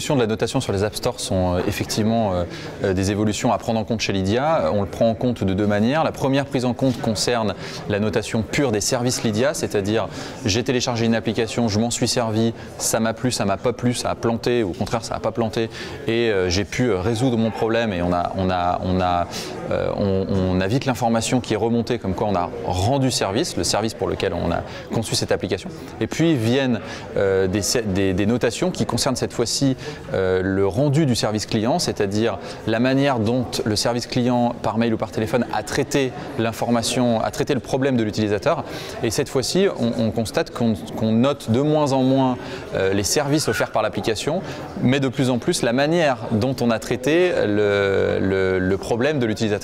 évolutions de la notation sur les App Store sont effectivement des évolutions à prendre en compte chez Lydia. On le prend en compte de deux manières. La première prise en compte concerne la notation pure des services Lydia, c'est-à-dire j'ai téléchargé une application, je m'en suis servi, ça m'a plu, ça m'a pas plu, ça a planté, ou au contraire ça n'a pas planté, et j'ai pu résoudre mon problème, et on a vite l'information qui est remontée comme quoi on a rendu service, le service pour lequel on a conçu cette application. Et puis viennent des notations qui concernent cette fois-ci le rendu du service client, c'est-à-dire la manière dont le service client par mail ou par téléphone a traité l'information, a traité le problème de l'utilisateur. Et cette fois-ci, on constate qu'on note de moins en moins les services offerts par l'application, mais de plus en plus la manière dont on a traité le problème de l'utilisateur.